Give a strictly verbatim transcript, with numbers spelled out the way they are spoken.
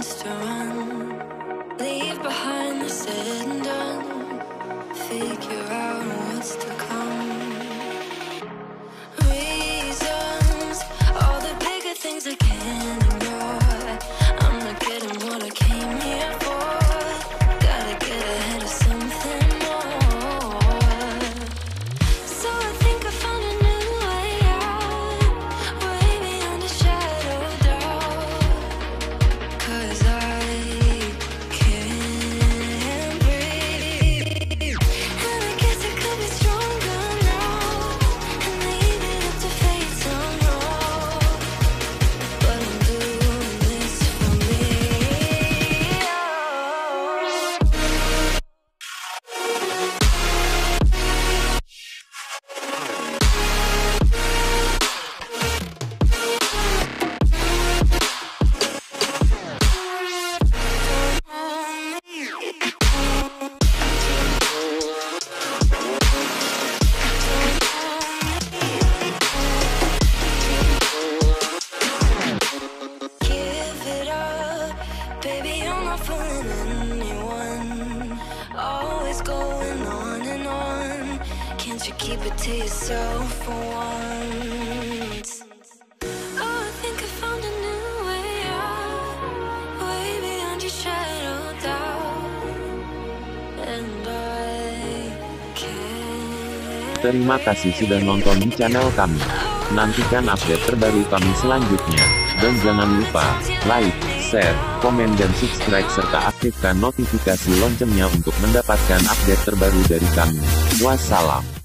chance to run, leave behind the said and done, figure out what's to come. Reasons, all the bigger things I can't ignore. I'm not getting what I came here for. Gotta get ahead of something more. So I think I found a new way out, way beyond a shadow of doubt. Cause I can't breathe, and I guess I could be stronger now, and leave it up to fate somehow. But I'm doing this for me. Oh. Baby, I'm not fooling anyone. Always going on and on. Can't you keep it to yourself for once? Oh, I think I found a new way out, way beyond your shadow of doubt. And I can't. Terima kasih sudah nonton di channel kami. Nantikan update terbaru kami selanjutnya. Dan jangan lupa like, share, komen dan subscribe serta aktifkan notifikasi loncengnya untuk mendapatkan update terbaru dari kami. Wassalam.